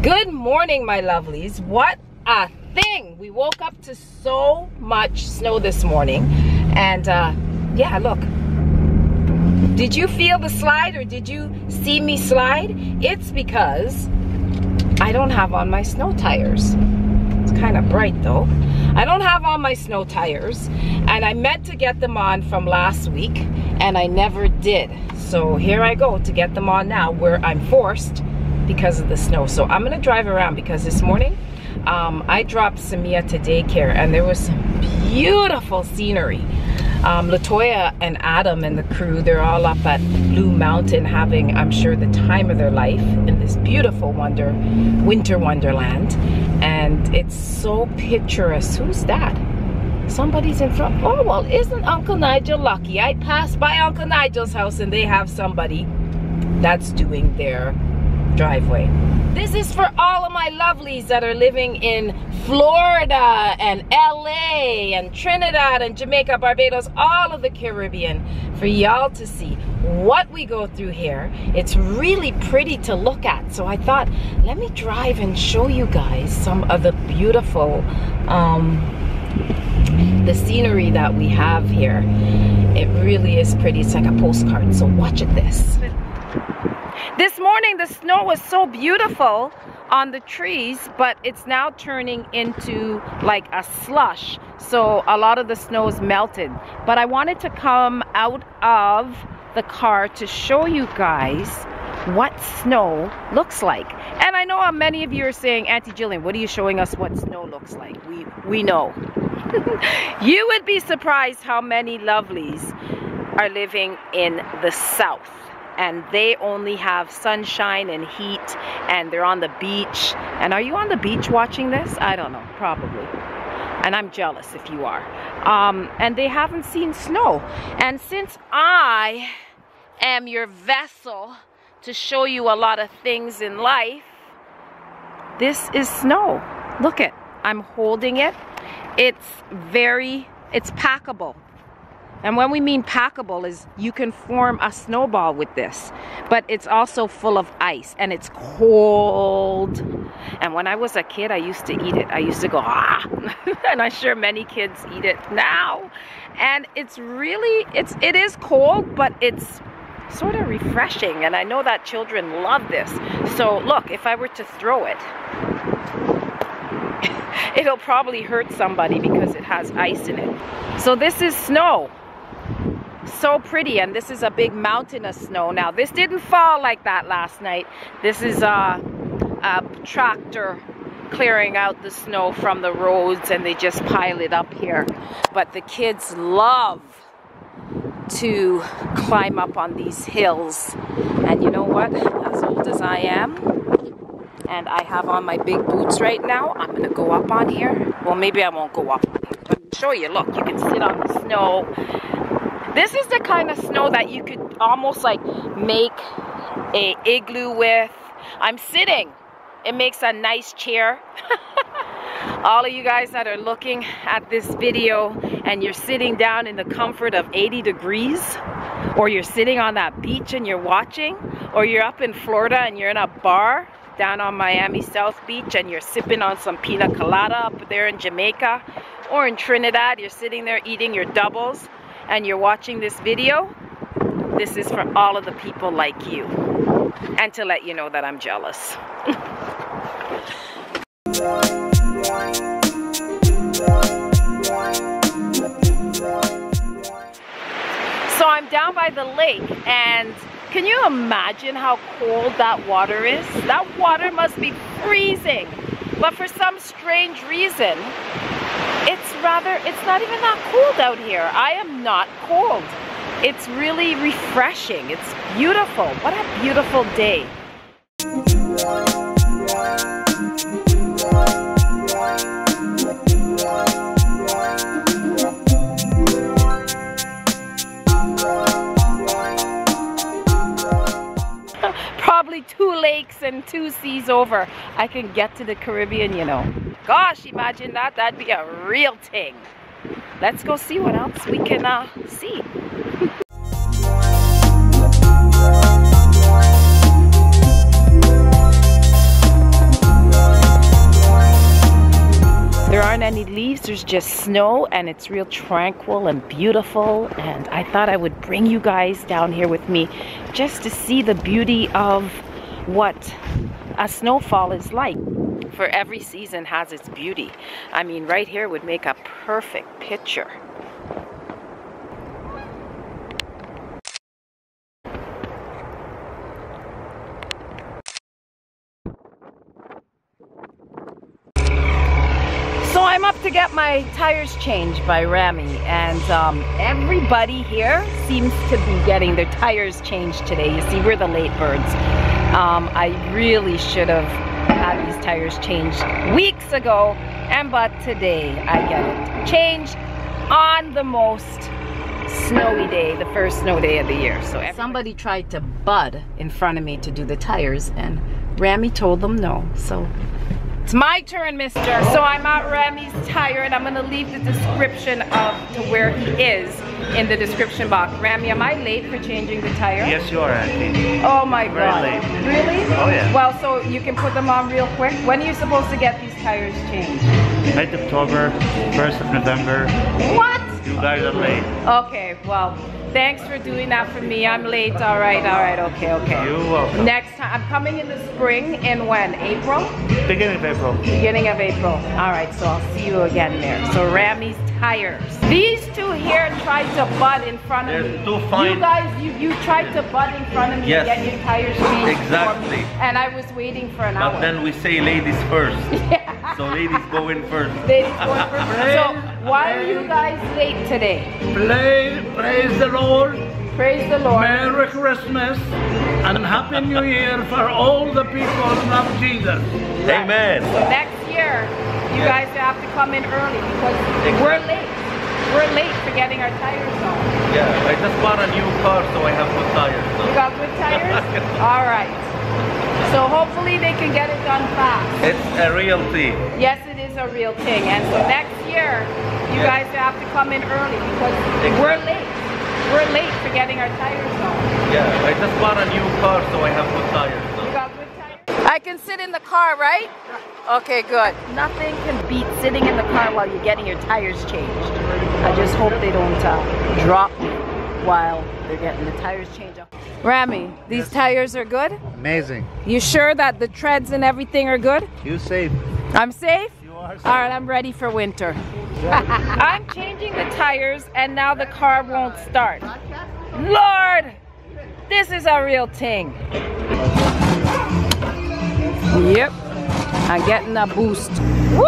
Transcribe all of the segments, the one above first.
Good morning, my lovelies. What a thing! We woke up to so much snow this morning, and yeah, look. Did you feel the slide or did you see me slide? It's because I don't have on my snow tires. It's kind of bright though. I don't have on my snow tires, and I meant to get them on from last week and I never did. So here I go to get them on now where I'm forced because of the snow. So I'm gonna drive around because this morning I dropped Samia to daycare and there was some beautiful scenery. Latoya and Adam and the crew, they're all up at Blue Mountain having, I'm sure, the time of their life in this beautiful winter wonderland. And it's so picturesque. Who's that? Somebody's in front. Oh, well, isn't Uncle Nigel lucky? I passed by Uncle Nigel's house and they have somebody that's doing their driveway. This is for all of my lovelies that are living in Florida and LA and Trinidad and Jamaica, Barbados, all of the Caribbean, for y'all to see what we go through here. It's really pretty to look at. So I thought, let me drive and show you guys some of the beautiful, the scenery that we have here. It really is pretty. It's like a postcard. So watch it this. This morning the snow was so beautiful on the trees, but it's now turning into like a slush, so a lot of the snow is melted. But I wanted to come out of the car to show you guys what snow looks like. And I know many of you are saying, Auntie Jillian, what are you showing us what snow looks like? We know. You would be surprised how many lovelies are living in the south. And they only have sunshine and heat, and they're on the beach. And are you on the beach watching this? I don't know, probably. And I'm jealous if you are. And they haven't seen snow. And since I am your vessel to show you a lot of things in life, this is snow. Look it, I'm holding it. It's packable. And when we mean packable is you can form a snowball with this, but it's also full of ice and it's cold. And when I was a kid, I used to eat it. I used to go, ah, and I'm sure many kids eat it now. And it's really, it is cold, but it's sort of refreshing. And I know that children love this. So look, if I were to throw it, it'll probably hurt somebody because it has ice in it. So this is snow. So pretty, and this is a big mountain of snow. Now this didn't fall like that last night. This is a tractor clearing out the snow from the roads and they just pile it up here. But the kids love to climb up on these hills. And you know what? As old as I am, and I have on my big boots right now, I'm gonna go up on here. Well, maybe I won't go up on here, but I'll show you, look, you can sit on the snow. This is the kind of snow that you could almost like make a igloo with. I'm sitting, it makes a nice chair. All of you guys that are looking at this video and you're sitting down in the comfort of 80 degrees, or you're sitting on that beach and you're watching, or you're up in Florida and you're in a bar, down on Miami South Beach and you're sipping on some pina colada up there in Jamaica, or in Trinidad you're sitting there eating your doubles and you're watching this video. This is for all of the people like you, and to let you know that I'm jealous. So I'm down by the lake, and can you imagine how cold that water is? That water must be freezing. But for some strange reason, it's not even that cold out here. I am not cold. It's really refreshing. It's beautiful. What a beautiful day. Two lakes and two seas over, I can get to the Caribbean, you know. gosh, imagine that. That'd be a real thing. Let's go see what else we can see. There aren't any leaves, there's just snow, and it's real tranquil and beautiful, and I thought I would bring you guys down here with me just to see the beauty of what a snowfall is like. For every season has its beauty. I mean, right here would make a perfect picture. So I'm up to get my tires changed by Rami, and everybody here seems to be getting their tires changed today. You see, we're the late birds. I really should have had these tires changed weeks ago, but today I get it changed on the most snowy day, the first snow day of the year. So somebody tried to bud in front of me to do the tires, and Rami told them no. So it's my turn, mister. So I'm at Rami's tire, and I'm gonna leave the description of to where he is in the description box. Rami, am I late for changing the tire? Yes, you are, Auntie. Oh my God. Very late. Really? Oh yeah. Well, so you can put them on real quick. When are you supposed to get these tires changed? 9th October, 1st of November. What? You guys are late. Okay, well, thanks for doing that for me. I'm late. All right. Okay. You're welcome. Next time. I'm coming in the spring in when? April? Beginning of April. All right, so I'll see you again there. So Rami's tires. These two here tried to butt in front of me. They're too fine. You guys, you tried to butt in front of me to get your tires changed. Exactly. And I was waiting for an hour. But then we say ladies first. Yeah. So ladies go in first. Ladies go in first. So why are you guys late today? Praise the Lord. Praise the Lord. Merry Christmas and Happy New Year for all the people who love Jesus. Right. Amen. So next year, you guys have to come in early because we're late. We're late for getting our tires on. Yeah, I just bought a new car, so I have good tires. So. You got good tires? All right. So hopefully they can get it done fast. It's a real thing. Yes, it is a real thing. And so next year, you guys have to come in early because we're late. We're late for getting our tires on. Yeah, I just bought a new car, so I have good tires. So. You got good tires? I can sit in the car, right? Okay, good. Nothing can beat sitting in the car while you're getting your tires changed. I just hope they don't drop me while they're getting the tires changed. Rami, these tires are good? Amazing. You sure that the treads and everything are good? You're safe. I'm safe? You are safe. All right, I'm ready for winter. I'm changing the tires and now the car won't start. Lord, this is a real thing. Yep, I'm getting a boost. Woo!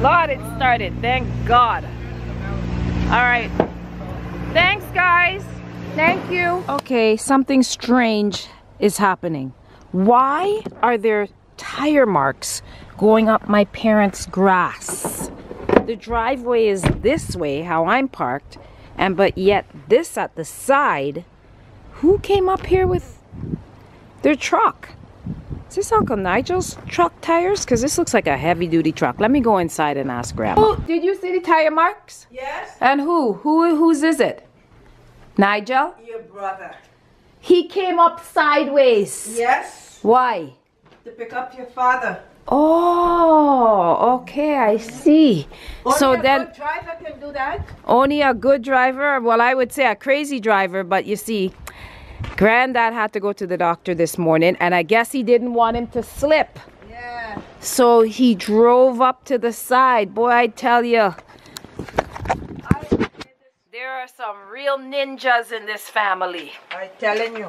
Lord, it started, thank God. All right, thanks guys. Thank you. Okay, something strange is happening. Why are there tire marks going up my parents' grass? The driveway is this way, how I'm parked, but yet this at the side, who came up here with their truck? Is this Uncle Nigel's truck tires? Because this looks like a heavy-duty truck. Let me go inside and ask Grandma. Did you see the tire marks? Yes. And who? Whose is it? Nigel? Your brother. He came up sideways. Yes. Why? To pick up your father. Oh, okay, I see. Only a good driver can do that? Only a good driver? Well, I would say a crazy driver, but you see, Granddad had to go to the doctor this morning, and I guess he didn't want him to slip. Yeah. So he drove up to the side. Boy, I tell you. There are some real ninjas in this family. I'm telling you.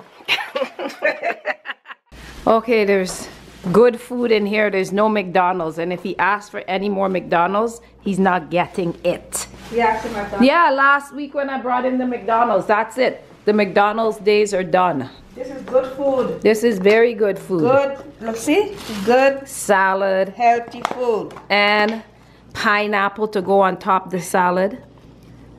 Okay, there's good food in here. There's no McDonald's. And if he asks for any more McDonald's, he's not getting it. He asked for McDonald's? Yeah, last week when I brought him the McDonald's, that's it. The McDonald's days are done. This is good food. This is very good food. Good, look, see? Good salad. Healthy food. And pineapple to go on top of the salad.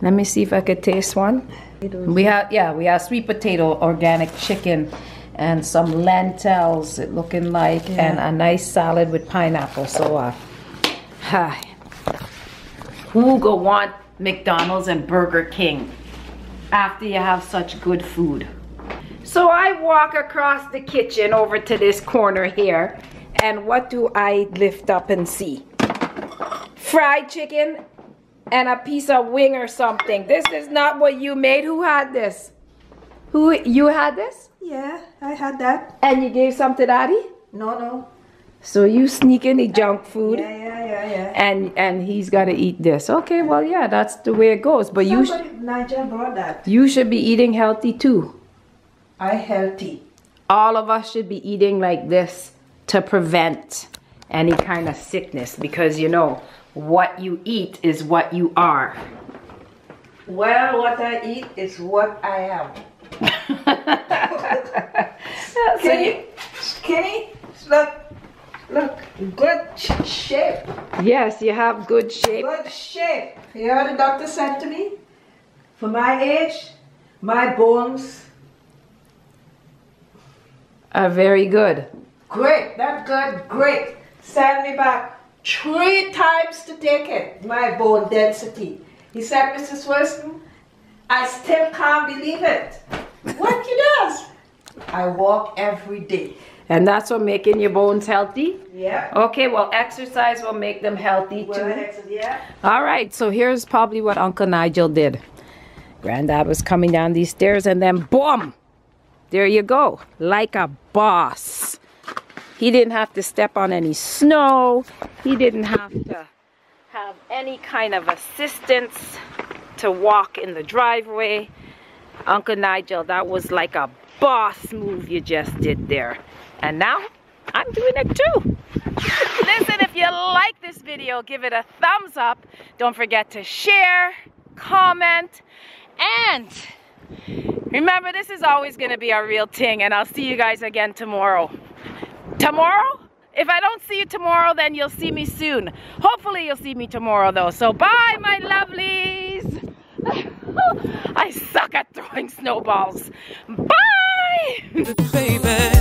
Let me see if I could taste one. We have, we have sweet potato, organic chicken, and some lentils, it looking like, and a nice salad with pineapple. So Hi. Who go want McDonald's and Burger King after you have such good food? So I walk across the kitchen over to this corner here, and what do I lift up and see? Fried chicken and a piece of wing or something. This is not what you made. Who had this? Who, you had this? Yeah, I had that. And you gave some to Daddy? No, no. So you sneak in the junk food. Yeah. And he's gotta eat this. Okay, well, yeah, that's the way it goes. But Nigel brought that. You should be eating healthy too. I healthy. All of us should be eating like this to prevent any kind of sickness, because you know what you eat is what you are. Well, what I eat is what I am. Skinny, look, good shape. Yes, you have good shape. Good shape. You know what the doctor said to me? For my age, my bones are very good. Great, that's good, great. Send me back 3 times to take it, my bone density. He said, Mrs. Wilson, I still can't believe it. What he does? I walk every day. And that's what making your bones healthy? Yeah. Okay, well, exercise will make them healthy too. Yeah. All right, so here's probably what Uncle Nigel did. Granddad was coming down these stairs and then boom! There you go, like a boss. He didn't have to step on any snow. He didn't have to have any kind of assistance to walk in the driveway. Uncle Nigel, that was like a boss move you just did there. And now, I'm doing it too. Listen, if you like this video, give it a thumbs up. Don't forget to share, comment, and remember, this is always gonna be our real thing, and I'll see you guys again tomorrow. Tomorrow? If I don't see you tomorrow, then you'll see me soon. Hopefully you'll see me tomorrow though. So bye, my lovelies. I suck at throwing snowballs. Bye! Baby.